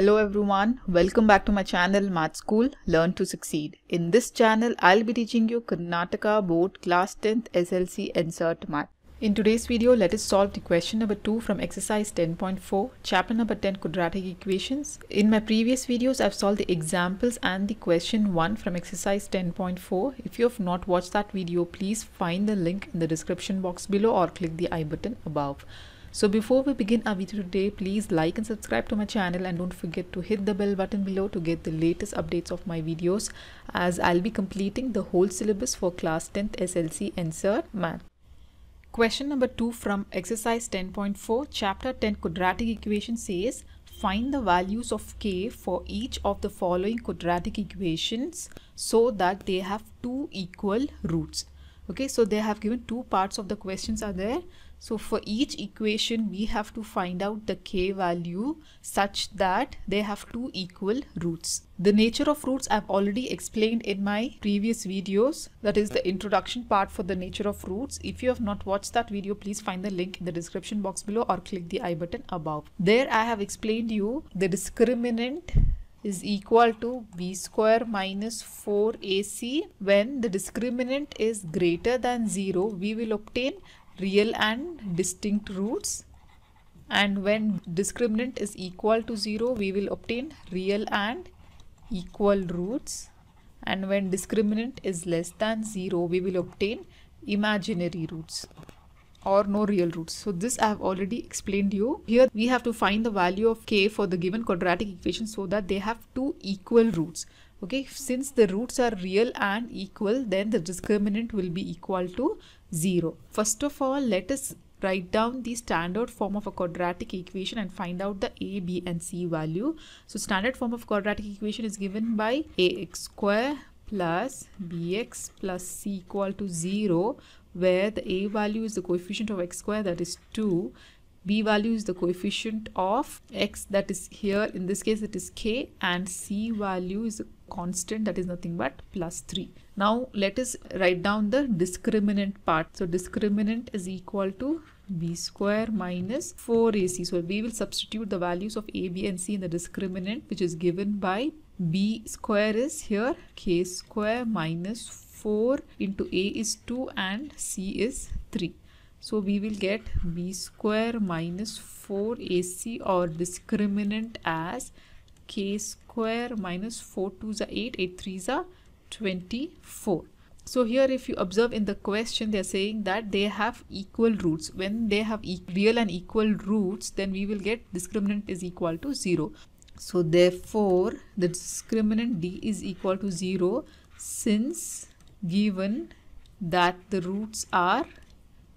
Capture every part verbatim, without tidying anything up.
Hello everyone, welcome back to my channel Math School Learn to Succeed. In this channel, I'll be teaching you Karnataka Board Class tenth S S L C N C E R T Math. In today's video, let us solve the question number two from exercise ten point four, chapter number ten, quadratic equations. In my previous videos, I've solved the examples and the question one from exercise ten point four. If you have not watched that video, please find the link in the description box below or click the I button above. So before we begin our video today, please like and subscribe to my channel and don't forget to hit the bell button below to get the latest updates of my videos, as I'll be completing the whole syllabus for class tenth S S L C N C E R T Math. Question number two from exercise ten point four, chapter ten quadratic equation says, find the values of k for each of the following quadratic equations so that they have two equal roots. Okay, so they have given two parts of the questions are there. So for each equation, we have to find out the k value such that they have two equal roots. The nature of roots I've already explained in my previous videos. That is the introduction part for the nature of roots. If you have not watched that video, please find the link in the description box below or click the I button above. There I have explained you the discriminant is equal to b square minus four a c. When the discriminant is greater than zero, we will obtain real and distinct roots, and when discriminant is equal to zero, we will obtain real and equal roots, and when discriminant is less than zero, we will obtain imaginary roots or no real roots. So this I have already explained you. Here we have to find the value of k for the given quadratic equation so that they have two equal roots. Okay, since the roots are real and equal, then the discriminant will be equal to zero. First of all, let us write down the standard form of a quadratic equation and find out the a, b and c value. So standard form of quadratic equation is given by ax square plus bx plus c equal to zero, where the a value is the coefficient of x square, that is two. B value is the coefficient of x, that is here in this case it is k, and c value is a constant, that is nothing but plus three. Now let us write down the discriminant part. So discriminant is equal to b square minus four a c. So we will substitute the values of a, b and c in the discriminant, which is given by b square is here k square minus four into a is two and c is three. So we will get b square minus four a c or discriminant as k square minus four twos are eight, eight threes are twenty-four. So here if you observe in the question, they are saying that they have equal roots. When they have e real and equal roots, then we will get discriminant is equal to zero. So therefore the discriminant d is equal to zero, since given that the roots are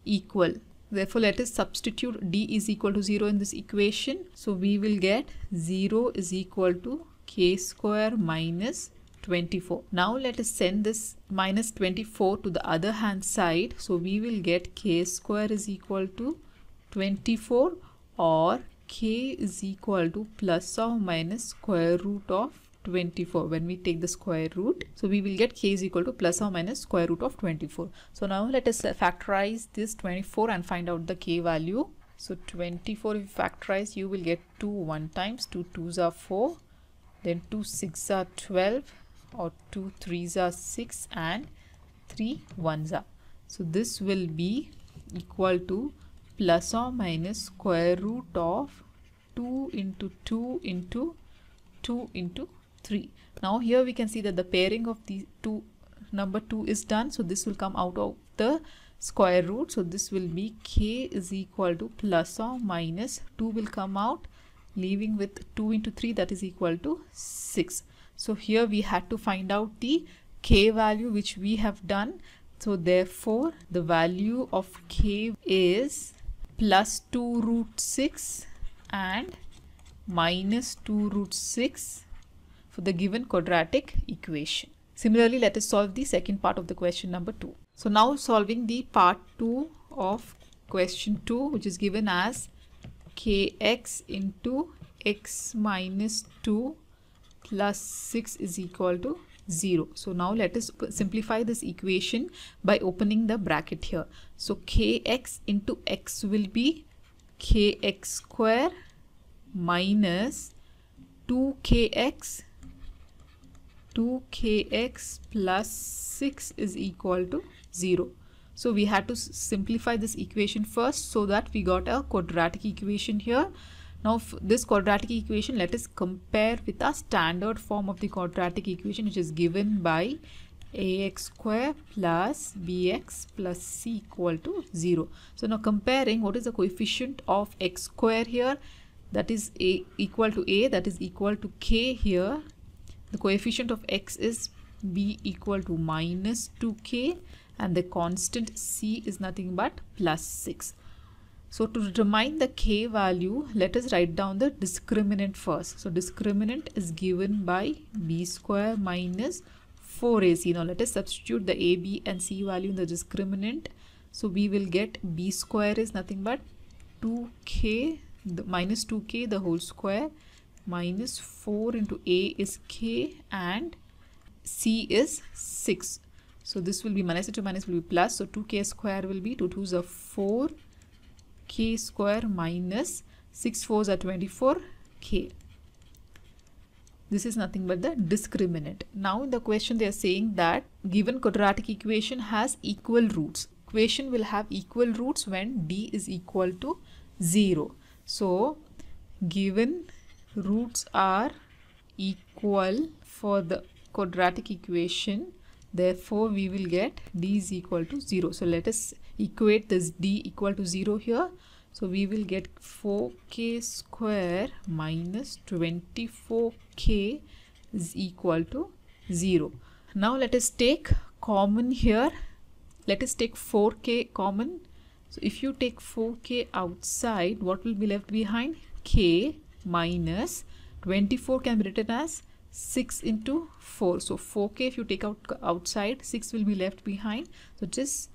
equal. Therefore let us substitute d is equal to zero in this equation. So we will get zero is equal to k square minus twenty-four. Now let us send this minus twenty-four to the other hand side. So we will get k square is equal to twenty-four, or k is equal to plus or minus square root of twenty-four when we take the square root. So we will get k is equal to plus or minus square root of twenty-four. So now let us factorize this twenty-four and find out the k value. So twenty-four, if you factorize, you will get two one times, two twos are four, then two six are twelve, or two threes are six, and three ones are. So this will be equal to plus or minus square root of two into two into two into three. Now here we can see that the pairing of the two number two is done, so this will come out of the square root. So this will be k is equal to plus or minus two will come out, leaving with two into three, that is equal to six. So here we had to find out the k value, which we have done. So therefore the value of k is plus two root six and minus two root six for the given quadratic equation. Similarly, let us solve the second part of the question number two. So now solving the part two of question two, which is given as kx into x minus two plus six is equal to zero. So now let us simplify this equation by opening the bracket here. So kx into x will be kx square minus two k x two k x plus six is equal to zero. So we had to simplify this equation first so that we got a quadratic equation here. Now this quadratic equation, let us compare with a standard form of the quadratic equation which is given by ax square plus bx plus c equal to zero. So now comparing, what is the coefficient of x square here? That is a equal to a, that is equal to k here. The coefficient of x is b equal to minus two k and the constant c is nothing but plus six. So to determine the k value, let us write down the discriminant first. So discriminant is given by b square minus four a c. Now let us substitute the a, b and c value in the discriminant. So we will get b square is nothing but two k, the minus two k the whole square, minus four into a is k and c is six. So this will be minus two minus will be plus. So two k square will be two twos are four, k square minus six fours are twenty-four k. This is nothing but the discriminant. Now in the question they are saying that given quadratic equation has equal roots. Equation will have equal roots when d is equal to zero. So given roots are equal for the quadratic equation, therefore we will get d is equal to zero. So let us equate this d equal to zero here. So we will get four k square minus twenty-four k is equal to zero. Now let us take common here. Let us take four k common. So if you take four k outside, what will be left behind? K minus twenty-four can be written as six into four. So four k if you take out outside, six will be left behind. So just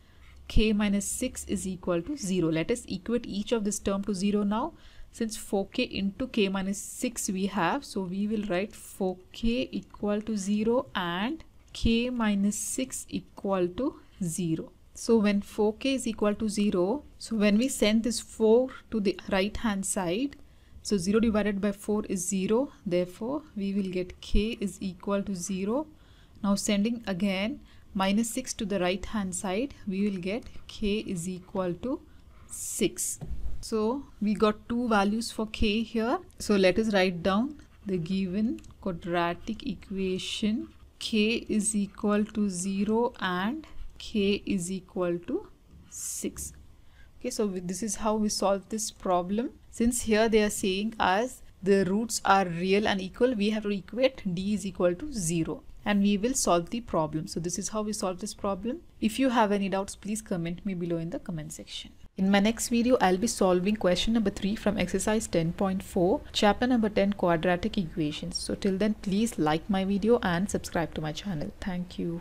k minus six is equal to zero. Let us equate each of this term to zero now. Since four k into k minus six we have, so we will write four k equal to zero and k minus six equal to zero. So when four k is equal to zero, so when we send this four to the right hand side, so zero divided by four is zero, therefore we will get k is equal to zero. Now sending again minus six to the right hand side, we will get k is equal to six. So we got two values for k here. So let us write down the given quadratic equation k is equal to zero and k is equal to six. Okay, so this is how we solve this problem. Since here they are saying as the roots are real and equal, we have to equate d is equal to zero and we will solve the problem. So this is how we solve this problem. If you have any doubts, please comment me below in the comment section. In my next video, I'll be solving question number three from exercise ten point four, chapter number ten, quadratic equations. So till then, please like my video and subscribe to my channel. Thank you.